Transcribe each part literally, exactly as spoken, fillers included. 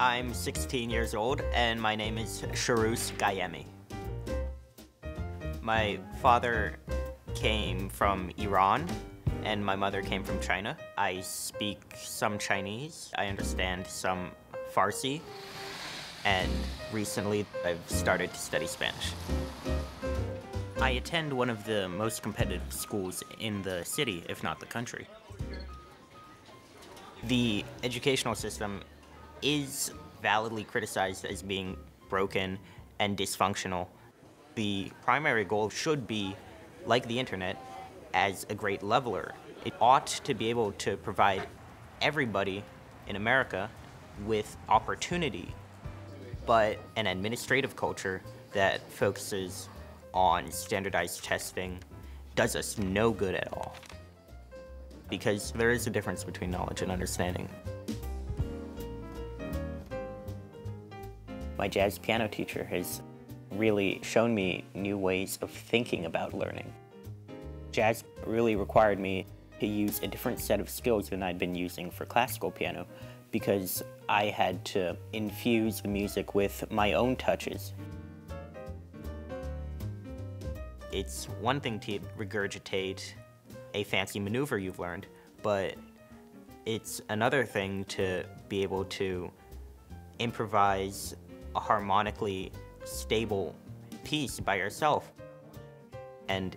I'm sixteen years old and my name is Shahruz Ghaemi. My father came from Iran and my mother came from China. I speak some Chinese, I understand some Farsi, and recently I've started to study Spanish. I attend one of the most competitive schools in the city, if not the country. The educational system is validly criticized as being broken and dysfunctional. The primary goal should be, like the internet, as a great leveler. It ought to be able to provide everybody in America with opportunity, but an administrative culture that focuses on standardized testing does us no good at all, because there is a difference between knowledge and understanding. My jazz piano teacher has really shown me new ways of thinking about learning. Jazz really required me to use a different set of skills than I'd been using for classical piano, because I had to infuse the music with my own touches. It's one thing to regurgitate a fancy maneuver you've learned, but it's another thing to be able to improvise a harmonically stable piece by yourself. And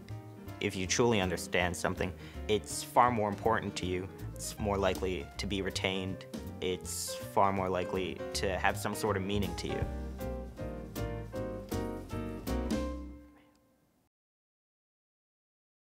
if you truly understand something, it's far more important to you. It's more likely to be retained. It's far more likely to have some sort of meaning to you.